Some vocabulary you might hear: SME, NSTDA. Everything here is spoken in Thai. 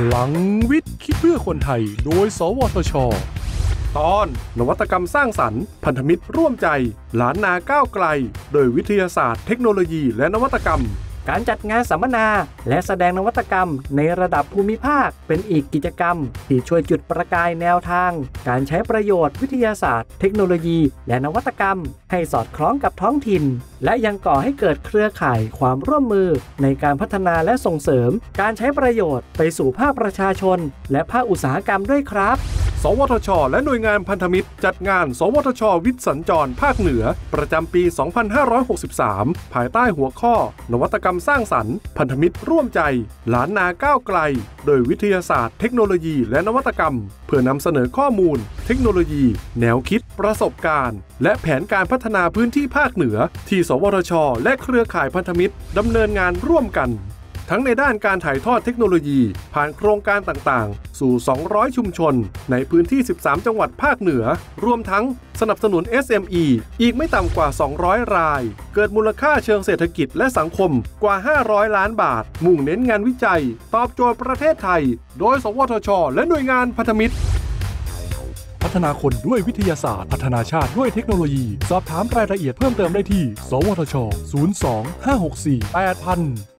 พลังวิทย์คิดเพื่อคนไทยโดยสวทช.ตอนนวัตกรรมสร้างสรรค์พันธมิตรร่วมใจล้านนาก้าวไกลโดยวิทยาศาสตร์เทคโนโลยีและนวัตกรรมการจัดงานสัมมนาและแสดงนวัตกรรมในระดับภูมิภาคเป็นอีกกิจกรรมที่ช่วยจุดประกายแนวทางการใช้ประโยชน์วิทยาศาสตร์เทคโนโลยีและนวัตกรรมให้สอดคล้องกับท้องถิ่นและยังก่อให้เกิดเครือข่ายความร่วมมือในการพัฒนาและส่งเสริมการใช้ประโยชน์ไปสู่ภาคประชาชนและภาคอุตสาหกรรมด้วยครับสวทช.และหน่วยงานพันธมิตรจัดงานสวทช.วิทย์สัญจรภาคเหนือประจำปี 2563 ภายใต้หัวข้อนวัตกรรมสร้างสรรค์พันธมิตรร่วมใจล้านนาก้าวไกลโดยวิทยาศาสตร์เทคโนโลยีและนวัตกรรมเพื่อนำเสนอข้อมูลเทคโนโลยีแนวคิดประสบการณ์และแผนการพัฒนาพื้นที่ภาคเหนือที่สวทช.และเครือข่ายพันธมิตรดำเนินงานร่วมกันทั้งในด้านการถ่ายทอดเทคโนโลยีผ่านโครงการต่างๆสู่ 200 ชุมชนในพื้นที่ 13 จังหวัดภาคเหนือรวมทั้งสนับสนุน SME อีกไม่ต่ำกว่า 200 รายเกิดมูลค่าเชิงเศรษฐกิจและสังคมกว่า 500 ล้านบาทมุ่งเน้นงานวิจัยตอบโจทย์ประเทศไทยโดยสวทช.และหน่วยงานพันธมิตรพัฒนาคนด้วยวิทยาศาสตร์พัฒนาชาติด้วยเทคโนโลยีสอบถามรายละเอียดเพิ่มเติมได้ที่สวทช. 02 564 8000